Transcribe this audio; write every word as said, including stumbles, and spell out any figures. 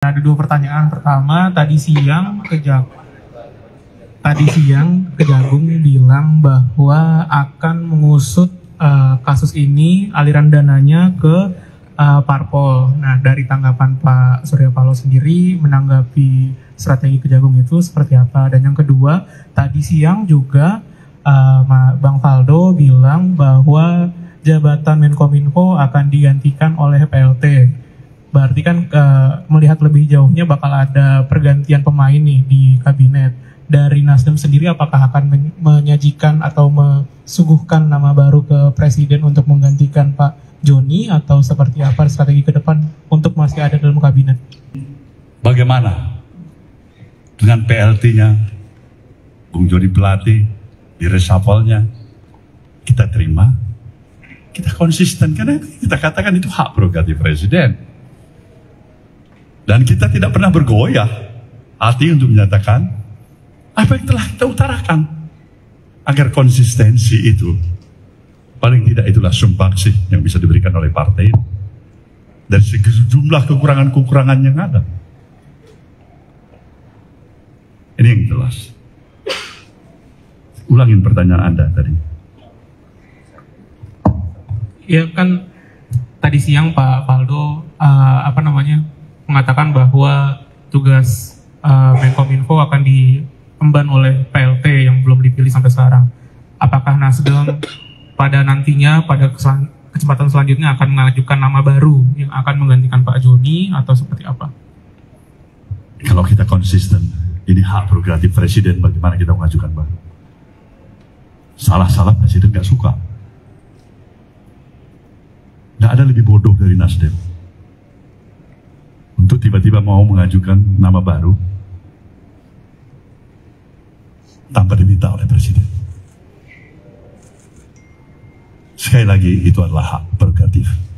Ada dua pertanyaan. Pertama, tadi siang Kejagung, tadi siang Kejagung bilang bahwa akan mengusut uh, kasus ini aliran dananya ke uh, parpol. Nah, dari tanggapan Pak Surya Paloh sendiri menanggapi strategi Kejagung itu seperti apa? Dan yang kedua, tadi siang juga uh, Bang Faldo bilang bahwa jabatan Menkominfo akan digantikan oleh P L T. Berarti kan uh, melihat lebih jauhnya bakal ada pergantian pemain nih di kabinet. Dari Nasdem sendiri apakah akan men menyajikan atau mesuguhkan nama baru ke Presiden untuk menggantikan Pak Johnny, atau seperti apa strategi ke depan untuk masih ada dalam kabinet? Bagaimana dengan P L T-nya, Bung Johnny Plate, di reshuffle-nya, kita terima, kita konsisten, karena kita katakan itu hak prerogatif Presiden. Dan kita tidak pernah bergoyah hati untuk menyatakan apa yang telah kita utarakan. Agar konsistensi itu, paling tidak itulah sumpangsih yang bisa diberikan oleh partai ini. Dari sejumlah kekurangan-kekurangan yang ada. Ini yang jelas. Ulangin pertanyaan Anda tadi. Ya kan tadi siang Pak Faldo, uh, apa namanya? mengatakan bahwa tugas uh, Menkominfo akan diemban oleh P L T yang belum dipilih sampai sekarang. Apakah Nasdem pada nantinya, pada kesempatan selanjutnya akan mengajukan nama baru yang akan menggantikan Pak Johnny, atau seperti apa? Kalau kita konsisten, ini hak prerogatif Presiden bagaimana kita mengajukan baru. Salah-salah Presiden nggak suka. Nggak ada lebih bodoh dari Nasdem. Untuk tiba-tiba mau mengajukan nama baru tanpa diminta oleh Presiden. Sekali lagi, itu adalah hak prerogatif.